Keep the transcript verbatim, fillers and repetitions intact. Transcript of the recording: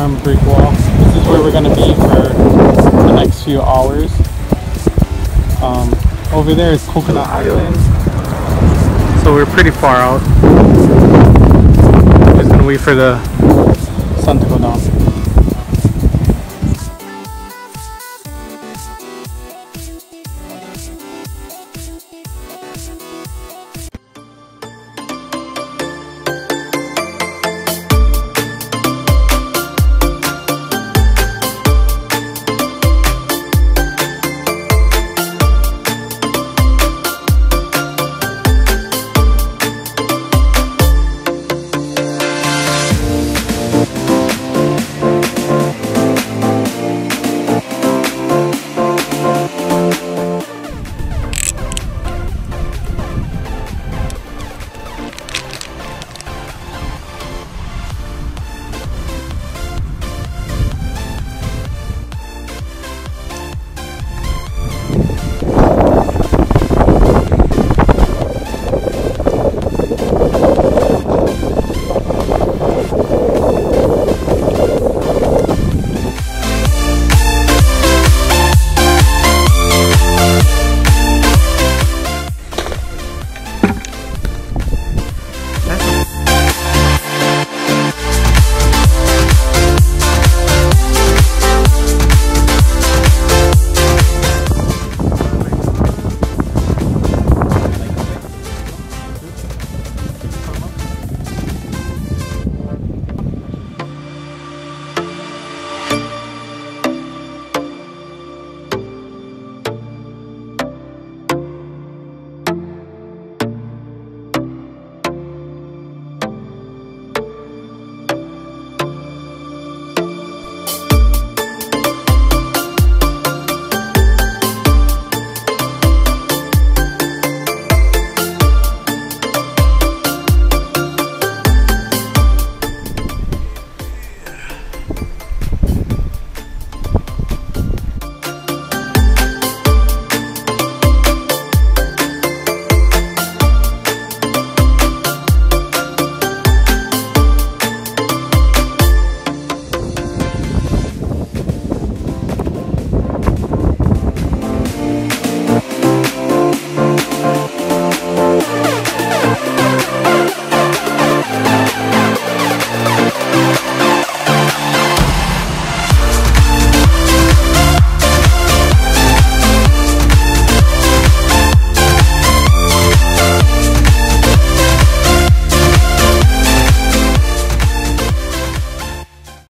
um, brick wall. This is where we're going to be for the next few hours. Um, over there is Coconut Island. So we're pretty far out. We're just going to wait for the sun to go down.